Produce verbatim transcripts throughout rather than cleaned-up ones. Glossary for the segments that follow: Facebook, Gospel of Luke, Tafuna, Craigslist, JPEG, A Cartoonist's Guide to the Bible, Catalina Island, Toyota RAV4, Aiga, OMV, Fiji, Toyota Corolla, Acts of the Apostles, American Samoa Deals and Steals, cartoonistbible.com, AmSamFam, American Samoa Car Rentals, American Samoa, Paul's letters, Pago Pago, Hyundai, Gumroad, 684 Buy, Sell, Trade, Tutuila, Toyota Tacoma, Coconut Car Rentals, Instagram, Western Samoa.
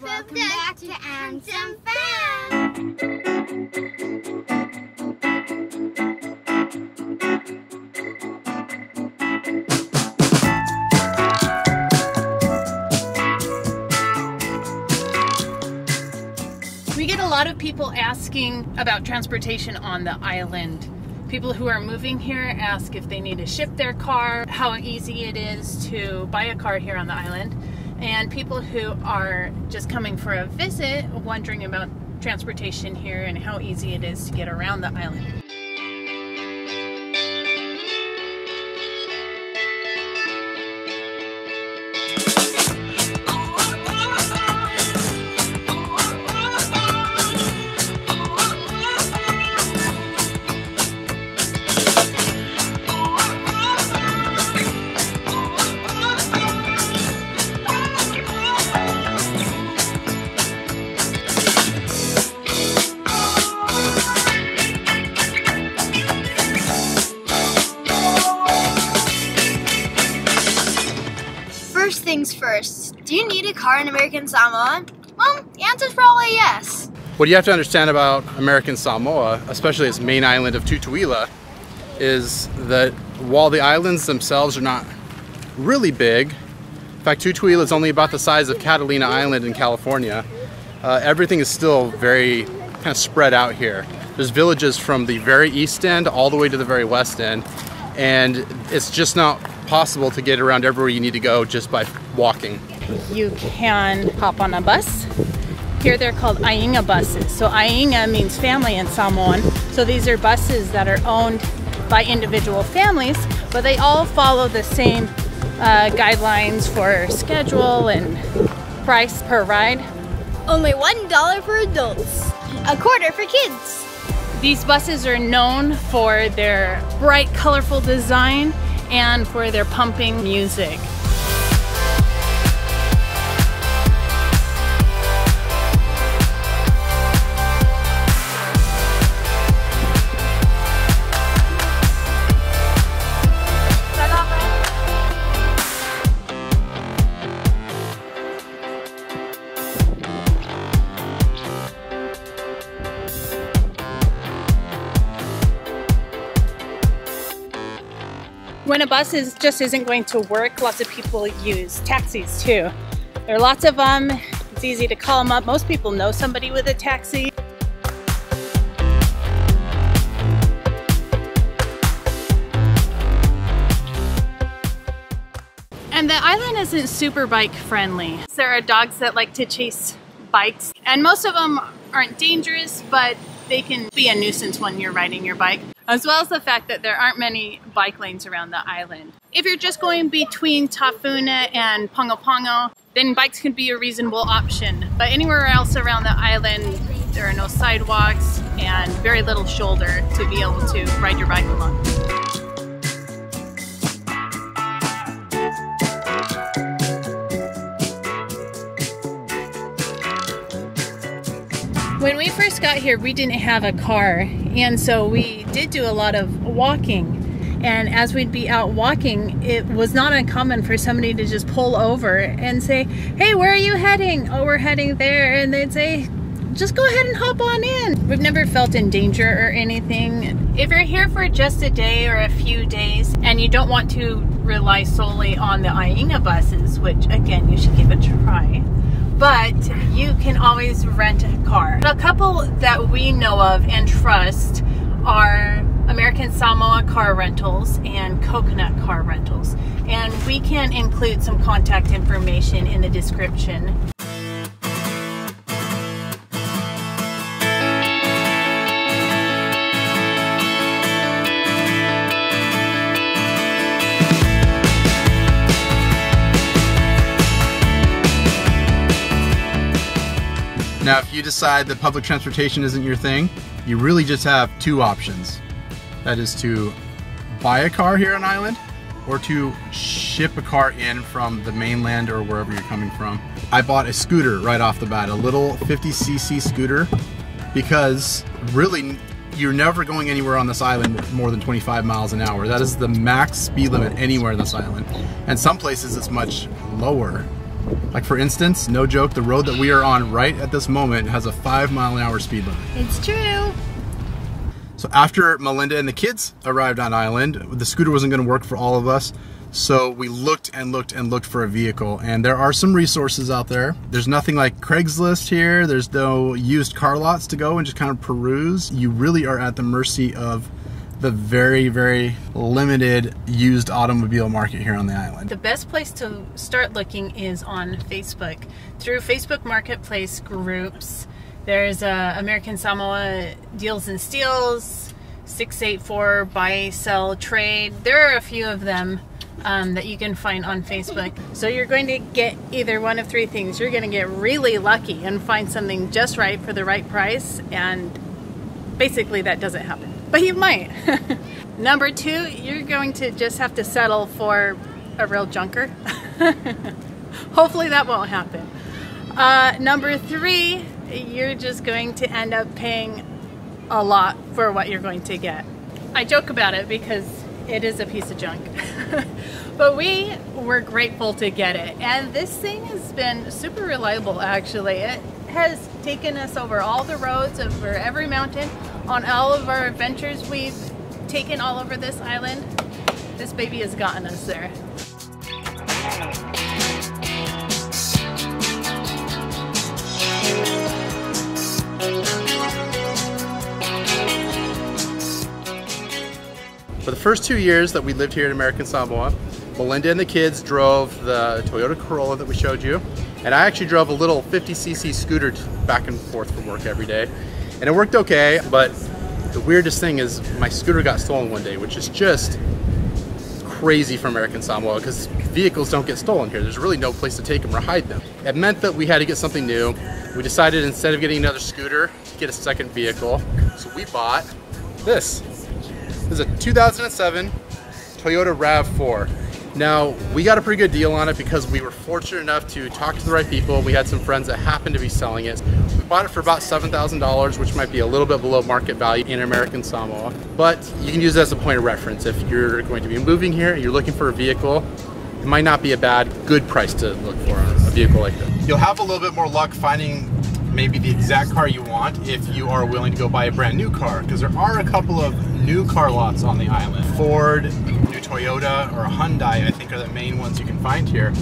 Welcome back to AmSamFam. We get a lot of people asking about transportation on the island. People who are moving here ask if they need to ship their car, how easy it is to buy a car here on the island, and people who are just coming for a visit wondering about transportation here and how easy it is to get around the island. Things first. Do you need a car in American Samoa? Well, the answer is probably yes. What you have to understand about American Samoa, especially its main island of Tutuila, is that while the islands themselves are not really big, in fact Tutuila is only about the size of Catalina Island in California, uh, everything is still very kind of spread out here. There's villages from the very east end all the way to the very west end, and it's just not possible to get around everywhere you need to go just by walking. You can hop on a bus. Here they're called Aiga buses. So Aiga means family in Samoan. So these are buses that are owned by individual families, but they all follow the same uh, guidelines for schedule and price per ride. Only one dollar for adults, a quarter for kids. These buses are known for their bright, colorful design and for their pumping music. When a bus is, just isn't going to work, lots of people use taxis too. There are lots of them, it's easy to call them up. Most people know somebody with a taxi. And the island isn't super bike friendly. There are dogs that like to chase bikes, and most of them aren't dangerous, but they can be a nuisance when you're riding your bike, as well as the fact that there aren't many bike lanes around the island. If you're just going between Tafuna and Pago Pago, then bikes can be a reasonable option. But anywhere else around the island, there are no sidewalks and very little shoulder to be able to ride your bike along. When we first got here, we didn't have a car, and so we did do a lot of walking. And as we'd be out walking, it was not uncommon for somebody to just pull over and say, "Hey, where are you heading?" "Oh, we're heading there." And they'd say, "Just go ahead and hop on in." We've never felt in danger or anything. If you're here for just a day or a few days and you don't want to rely solely on the Aiga buses, which again, you should give a try, but you can always rent a car. A couple that we know of and trust are American Samoa Car Rentals and Coconut Car Rentals. And we can include some contact information in the description. Now, if you decide that public transportation isn't your thing, you really just have two options. That is to buy a car here on island, or to ship a car in from the mainland or wherever you're coming from. I bought a scooter right off the bat, a little fifty C C scooter, because really you're never going anywhere on this island more than twenty-five miles an hour. That is the max speed limit anywhere on this island. And some places it's much lower. Like for instance, no joke, the road that we are on right at this moment has a five mile an hour speed limit. It's true. So after Melinda and the kids arrived on island, the scooter wasn't gonna work for all of us. So we looked and looked and looked for a vehicle, and there are some resources out there. There's nothing like Craigslist here. There's no used car lots to go and just kind of peruse. You really are at the mercy of the very, very limited used automobile market here on the island. The best place to start looking is on Facebook. Through Facebook Marketplace groups, there's uh, American Samoa Deals and Steals, six eight four Buy, Sell, Trade. There are a few of them um, that you can find on Facebook. So you're going to get either one of three things. You're gonna get really lucky and find something just right for the right price, and basically that doesn't happen. But you might. Number two, you're going to just have to settle for a real junker. Hopefully that won't happen. Uh, number three, you're just going to end up paying a lot for what you're going to get. I joke about it because it is a piece of junk. But we were grateful to get it. And this thing has been super reliable, actually. It has taken us over all the roads, over every mountain. On all of our adventures we've taken all over this island, this baby has gotten us there. For the first two years that we lived here in American Samoa, Melinda and the kids drove the Toyota Corolla that we showed you, and I actually drove a little fifty C C scooter back and forth from work every day. And it worked okay, but the weirdest thing is my scooter got stolen one day, which is just crazy for American Samoa because vehicles don't get stolen here. There's really no place to take them or hide them. It meant that we had to get something new. We decided instead of getting another scooter, to get a second vehicle. So we bought this. This is a two thousand seven Toyota RAV four. Now, we got a pretty good deal on it because we were fortunate enough to talk to the right people. We had some friends that happened to be selling it. Bought it for about seven thousand dollars, which might be a little bit below market value in American Samoa, but you can use it as a point of reference. If you're going to be moving here and you're looking for a vehicle, it might not be a bad, good price to look for on a vehicle like this. You'll have a little bit more luck finding maybe the exact car you want if you are willing to go buy a brand new car, because there are a couple of new car lots on the island. Ford, new Toyota, or Hyundai, I think are the main ones you can find here.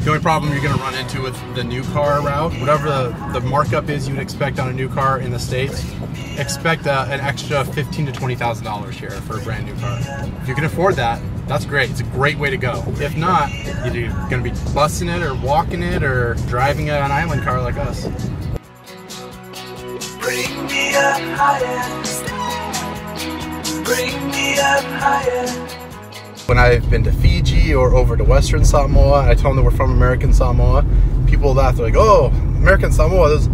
The only problem you're gonna run into with the new car route, whatever the, the markup is you would expect on a new car in the States, expect uh, an extra fifteen to twenty thousand dollars here for a brand new car. If you can afford that, that's great. It's a great way to go. If not, you're gonna be busing it or walking it or driving an island car like us. Bring me up higher. Bring me up higher. When I've been to Fiji or over to Western Samoa, I tell them that we're from American Samoa, people laugh, they're like, oh, American Samoa, those,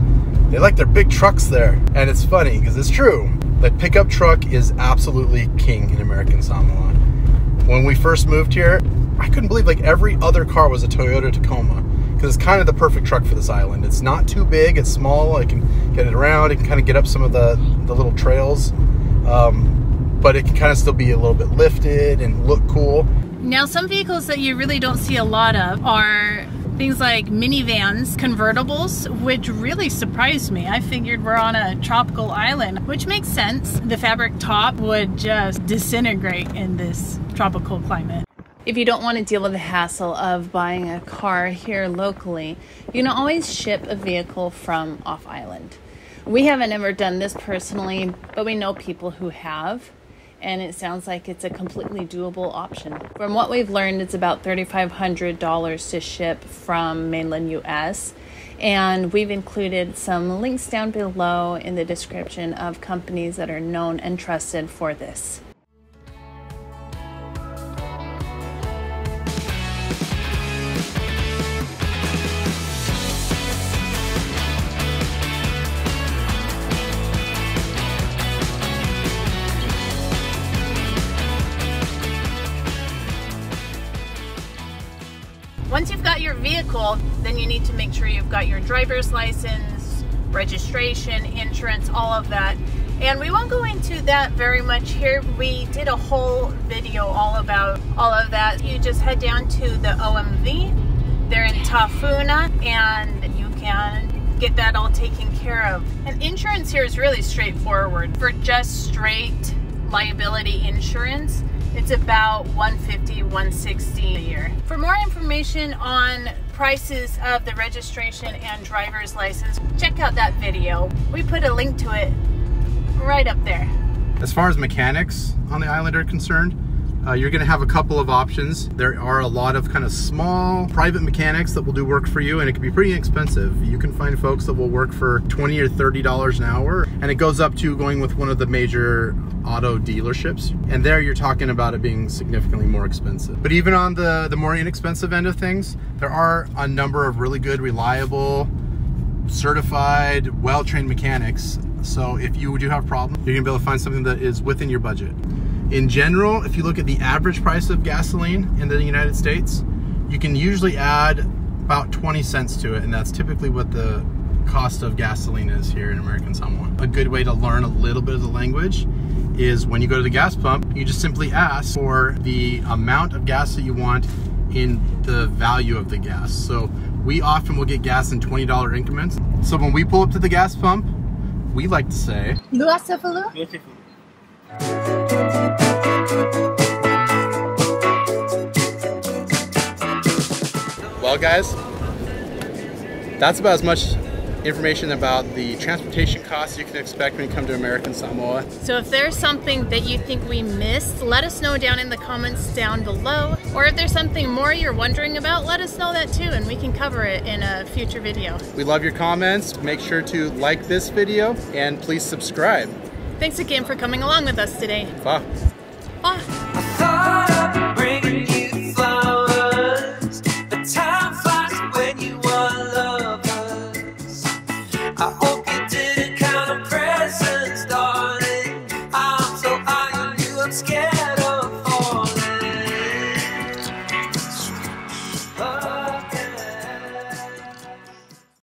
they like their big trucks there. And it's funny, because it's true. The pickup truck is absolutely king in American Samoa. When we first moved here, I couldn't believe like every other car was a Toyota Tacoma, because it's kind of the perfect truck for this island. It's not too big, it's small, it can get it around, it can kind of get up some of the, the little trails. Um, but it can kind of still be a little bit lifted and look cool. Now, some vehicles that you really don't see a lot of are things like minivans, convertibles, which really surprised me. I figured we're on a tropical island, which makes sense. The fabric top would just disintegrate in this tropical climate. If you don't want to deal with the hassle of buying a car here locally, you can always ship a vehicle from off island. We haven't ever done this personally, but we know people who have. And it sounds like it's a completely doable option. From what we've learned, it's about three thousand five hundred dollars to ship from mainland U S And we've included some links down below in the description of companies that are known and trusted for this. Once you've got your vehicle, then you need to make sure you've got your driver's license, registration, insurance, all of that. And we won't go into that very much here. We did a whole video all about all of that. You just head down to the O M V They're in Tafuna, and you can get that all taken care of. And insurance here is really straightforward. For just straight liability insurance, it's about one fifty, one sixty a year. For more information on prices of the registration and driver's license, check out that video. We put a link to it right up there. As far as mechanics on the island are concerned, uh, you're gonna have a couple of options. There are a lot of kind of small private mechanics that will do work for you, and it can be pretty inexpensive. You can find folks that will work for twenty or thirty dollars an hour, and it goes up to going with one of the major auto dealerships, and there you're talking about it being significantly more expensive. But even on the the more inexpensive end of things, there are a number of really good, reliable, certified, well-trained mechanics. So if you do have problems, you're gonna be able to find something that is within your budget. In general, if you look at the average price of gasoline in the United States, you can usually add about twenty cents to it, and that's typically what the cost of gasoline is here in American Samoa. A good way to learn a little bit of the language is when you go to the gas pump, you just simply ask for the amount of gas that you want in the value of the gas. So we often will get gas in twenty dollar increments. So when we pull up to the gas pump, we like to say, well guys, that's about as much information about the transportation costs you can expect when you come to American Samoa. So if there's something that you think we missed, let us know down in the comments down below. Or if there's something more you're wondering about, let us know that too, and we can cover it in a future video. We love your comments. Make sure to like this video and please subscribe. Thanks again for coming along with us today. Bye. Bye. Scared.